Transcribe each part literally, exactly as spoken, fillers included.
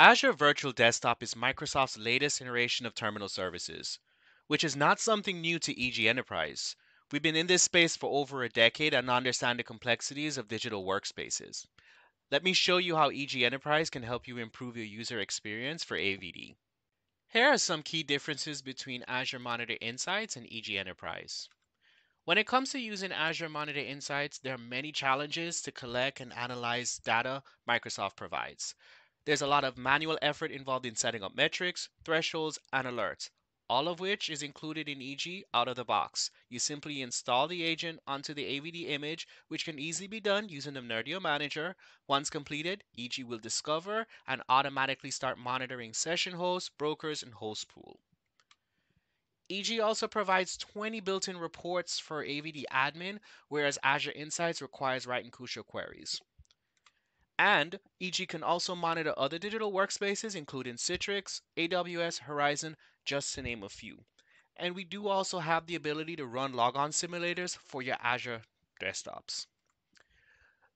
Azure Virtual Desktop is Microsoft's latest iteration of terminal services, which is not something new to eG Enterprise. We've been in this space for over a decade and understand the complexities of digital workspaces. Let me show you how eG Enterprise can help you improve your user experience for A V D. Here are some key differences between Azure Monitor Insights and eG Enterprise. When it comes to using Azure Monitor Insights, there are many challenges to collect and analyze data Microsoft provides. There's a lot of manual effort involved in setting up metrics, thresholds, and alerts, all of which is included in eG out of the box. You simply install the agent onto the A V D image, which can easily be done using the Nerdio Manager. Once completed, eG will discover and automatically start monitoring session hosts, brokers, and host pool. eG also provides twenty built-in reports for A V D admin, whereas Azure Insights requires writing Kusto queries. And eG can also monitor other digital workspaces, including Citrix, A W S, Horizon, just to name a few. And we do also have the ability to run logon simulators for your Azure desktops.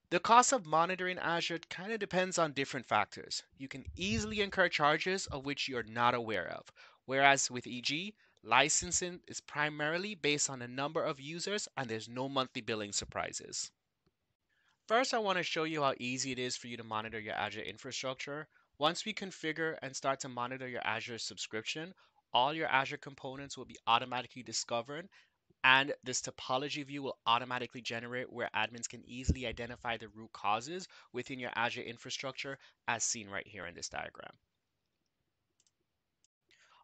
The cost of monitoring Azure kind of depends on different factors. You can easily incur charges of which you're not aware of, whereas with eG, licensing is primarily based on the number of users and there's no monthly billing surprises. First, I want to show you how easy it is for you to monitor your Azure infrastructure. Once we configure and start to monitor your Azure subscription, all your Azure components will be automatically discovered, and this topology view will automatically generate where admins can easily identify the root causes within your Azure infrastructure, as seen right here in this diagram.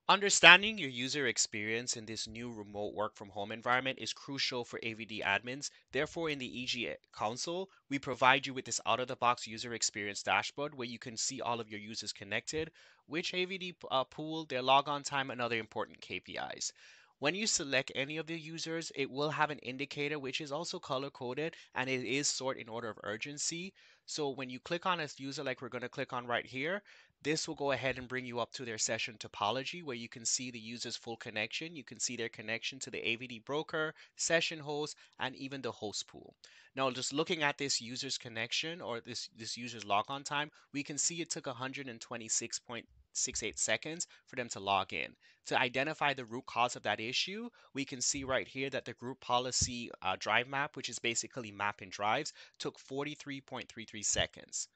Understanding your user experience in this new remote work from home environment is crucial for A V D admins. Therefore, in the eG console, we provide you with this out-of-the-box user experience dashboard where you can see all of your users connected, which A V D uh, pool, their logon time, and other important K P Is. When you select any of the users, it will have an indicator which is also color-coded, and it is sorted in order of urgency. So when you click on a user like we're going to click on right here, this will go ahead and bring you up to their session topology where you can see the user's full connection. You can see their connection to the A V D broker, session host, and even the host pool. Now, just looking at this user's connection or this, this user's logon time, we can see it took one hundred twenty-six point six eight seconds for them to log in. To identify the root cause of that issue, we can see right here that the group policy uh, drive map, which is basically mapping drives, took forty-three point three three seconds.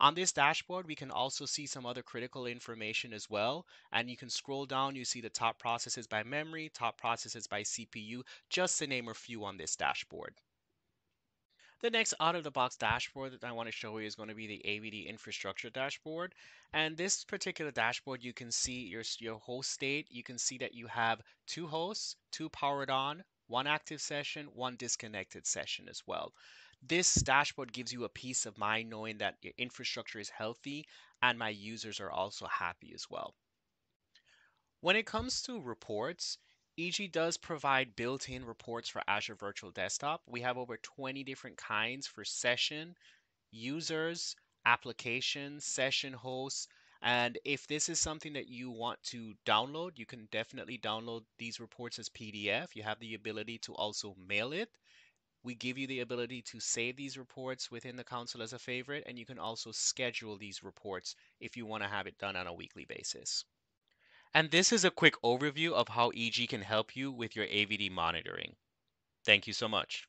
On this dashboard, we can also see some other critical information as well. And you can scroll down, you see the top processes by memory, top processes by C P U, just to name a few on this dashboard. The next out-of-the-box dashboard that I want to show you is going to be the A V D infrastructure dashboard. And this particular dashboard, you can see your, your host state. You can see that you have two hosts, two powered on, one active session, one disconnected session as well. This dashboard gives you a peace of mind knowing that your infrastructure is healthy and my users are also happy as well. When it comes to reports, eG does provide built-in reports for Azure Virtual Desktop. We have over twenty different kinds for session, users, applications, session hosts. And if this is something that you want to download, you can definitely download these reports as P D F. You have the ability to also mail it. We give you the ability to save these reports within the console as a favorite, and you can also schedule these reports if you want to have it done on a weekly basis. And this is a quick overview of how eG can help you with your A V D monitoring. Thank you so much.